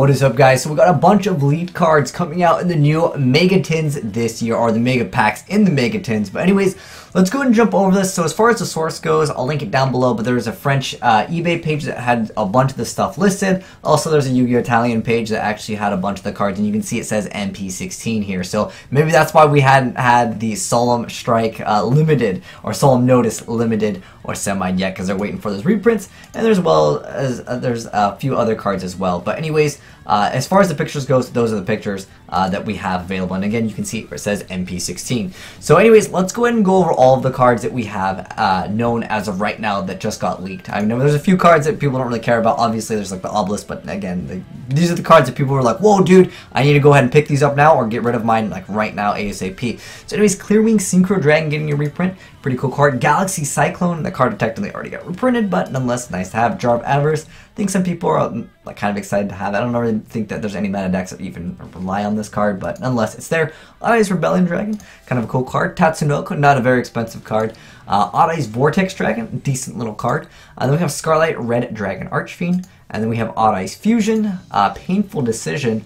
What is up, guys? So we got a bunch of lead cards coming out in the new Mega Tins this year, or the Mega Packs in the Mega Tins. But anyways, let's go ahead and jump over this. So as far as the source goes, I'll link it down below, but there's a French eBay page that had a bunch of the stuff listed. Also, there's a Yu-Gi-Oh! Italian page that actually had a bunch of the cards, and you can see it says MP16 here. So maybe that's why we hadn't had the Solemn Strike Limited, or Solemn Notice Limited, or Semi yet, because they're waiting for those reprints. And there's, well, as there's a few other cards as well. But anyways, as far as the pictures goes, those are the pictures that we have available. And again, you can see it says MP16. So anyways, let's go ahead and go over all of the cards that we have known as of right now that just got leaked. I know there's a few cards that people don't really care about. Obviously, there's like the Obelisk, but again, these are the cards that people were like, whoa, dude, I need to go ahead and pick these up now or get rid of mine like right now ASAP. So anyways, Clearwing Synchro Dragon getting a reprint. Pretty cool card. Galaxy Cyclone, the card technically already got reprinted, but nonetheless, nice to have. Jarb Adverse, I think some people are like kind of excited to have it. I don't really think that there's any meta decks that even rely on this card, but nonetheless, it's there. Odd-Eyes Rebellion Dragon, kind of a cool card. Tatsunoko, not a very expensive card. Odd-Eyes Vortex Dragon, decent little card. Then we have Scarlight Red Dragon Archfiend, and then we have Odd Eyes Fusion, Painful Decision.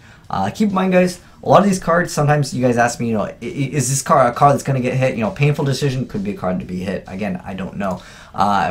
Keep in mind, guys, a lot of these cards, sometimes you guys ask me, you know, is this card a card that's going to get hit? You know, Painful Decision could be a card to be hit. Again, I don't know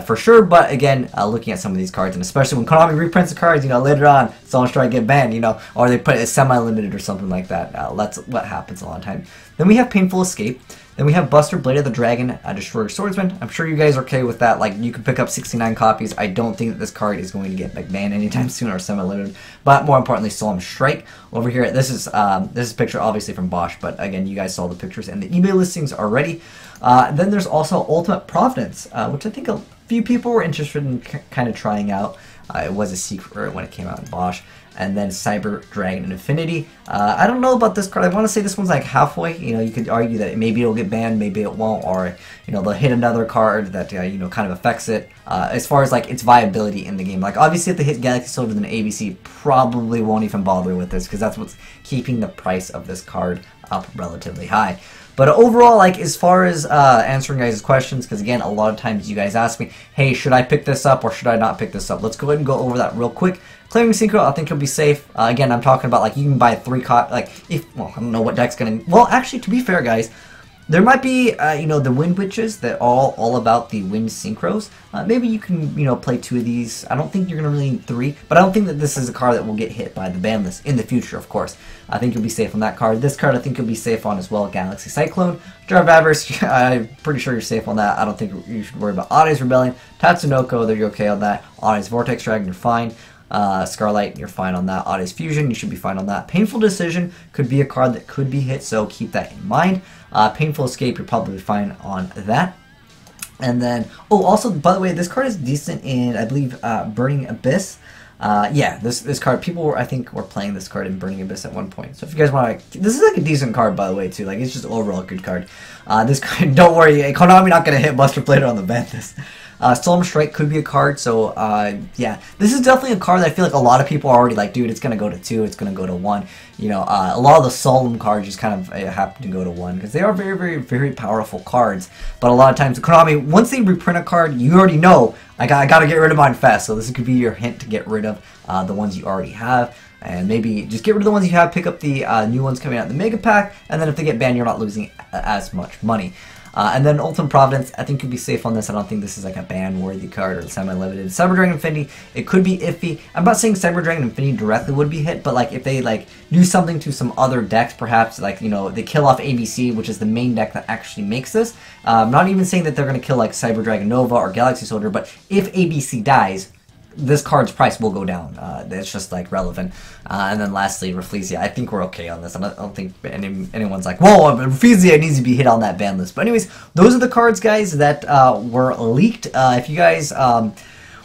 for sure, but again, looking at some of these cards, and especially when Konami reprints the cards, you know, later on, Solemn Strike get banned, you know, or they put it as semi-limited or something like that. That's what happens a lot of time. Then we have Painful Escape. Then we have Buster Blader, the Dragon Destroyer Swordsman. I'm sure you guys are okay with that. Like, you can pick up 69 copies. I don't think that this card is going to get like banned anytime soon or semi-limited. But more importantly, Solemn Strike. Over here, this is a picture obviously from BOSH, but again, you guys saw the pictures and the eBay listings already. Then there's also Ultimate Providence, which I think a few people were interested in kind of trying out. It was a secret when it came out in BOSH. And then Cyber Dragon Infinity. I don't know about this card. I want to say this one's like halfway. You know, you could argue that maybe it'll get banned, maybe it won't, or you know, they'll hit another card that you know, kind of affects it as far as like its viability in the game. Like obviously, if they hit Galaxy Soldier, then ABC probably won't even bother with this because that's what's keeping the price of this card up relatively high. But overall, like as far as answering guys' questions, because again, a lot of times you guys ask me, hey, should I pick this up or should I not pick this up? Let's go ahead and go over that real quick. Clearing Synchro, I think it'll be safe. Again, I'm talking about like you can buy three copies. Like if, well, I don't know what deck's gonna. Well, actually, to be fair, guys, there might be you know, the Wind Witches that all about the Wind Synchros. Maybe you can, you know, play two of these. I don't think you're gonna really need three, but I don't think that this is a card that will get hit by the ban list in the future. Of course, I think you'll be safe on that card. This card, I think you'll be safe on as well. Galaxy Cyclone, Jarb Adverse, I'm pretty sure you're safe on that. I don't think you should worry about Odd-Eyes Rebellion, Tatsunoko. There, you're okay on that. Odd-Eyes Vortex Dragon, you're fine. Scarlight, you're fine on that. Odd-Eyes Fusion, you should be fine on that. Painful Decision could be a card that could be hit, so keep that in mind. Painful Escape, you're probably fine on that. And then, oh, also, by the way, this card is decent in, I believe, Burning Abyss. Yeah, this card, people were, I think, were playing this card in Burning Abyss at one point. So if you guys want to, this is like a decent card, by the way, too. Like, it's just overall a good card. This card, don't worry, Konami not going to hit Buster Blader on the ban list. Solemn Strike could be a card, so yeah. This is definitely a card that I feel like a lot of people are already like, dude, it's going to go to two, it's going to go to one. You know, a lot of the Solemn cards just kind of happen to go to one, because they are very, very, very powerful cards. But a lot of times, Konami, once they reprint a card, you already know, I got to get rid of mine fast, so this could be your hint to get rid of the ones you already have. And maybe just get rid of the ones you have, pick up the new ones coming out in the Mega Pack, and then if they get banned, you're not losing as much money. And then Ultimate Providence, I think you'd be safe on this. I don't think this is like a ban-worthy card or semi-limited. Cyber Dragon Infinity, it could be iffy. I'm not saying Cyber Dragon Infinity directly would be hit, but like if they like do something to some other decks, perhaps like, you know, they kill off ABC, which is the main deck that actually makes this. I'm not even saying that they're going to kill like Cyber Dragon Nova or Galaxy Soldier, but if ABC dies, this card's price will go down. It's just like relevant. And then lastly, Rafflesia. I think we're okay on this. I don't think anyone's like, whoa, Rafflesia needs to be hit on that ban list. But anyways, those are the cards, guys, that were leaked. If you guys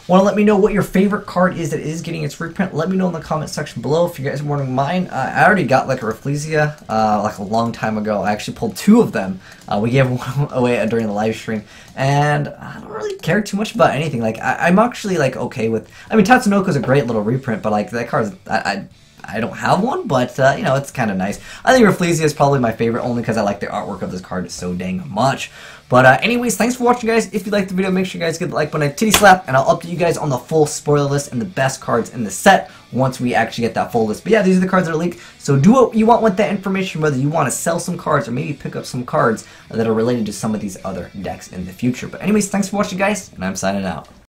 want to let me know what your favorite card is that is getting its reprint, let me know in the comment section below. If you guys are wondering mine, I already got like a Rafflesia like a long time ago. I actually pulled two of them. We gave one away during the live stream, and I don't really care too much about anything. Like I'm actually like okay with. I mean, Tatsunoko's a great little reprint, but like that card's I don't have one, but you know, it's kind of nice. I think Rafflesia is probably my favorite, only because I like the artwork of this card so dang much. But anyways, thanks for watching, guys. If you liked the video, make sure you guys get the like button, a titty slap, and I'll update you guys on the full spoiler list and the best cards in the set once we actually get that full list. But yeah, these are the cards that are linked, so do what you want with that information, whether you want to sell some cards or maybe pick up some cards that are related to some of these other decks in the future. But anyways, thanks for watching, guys, and I'm signing out.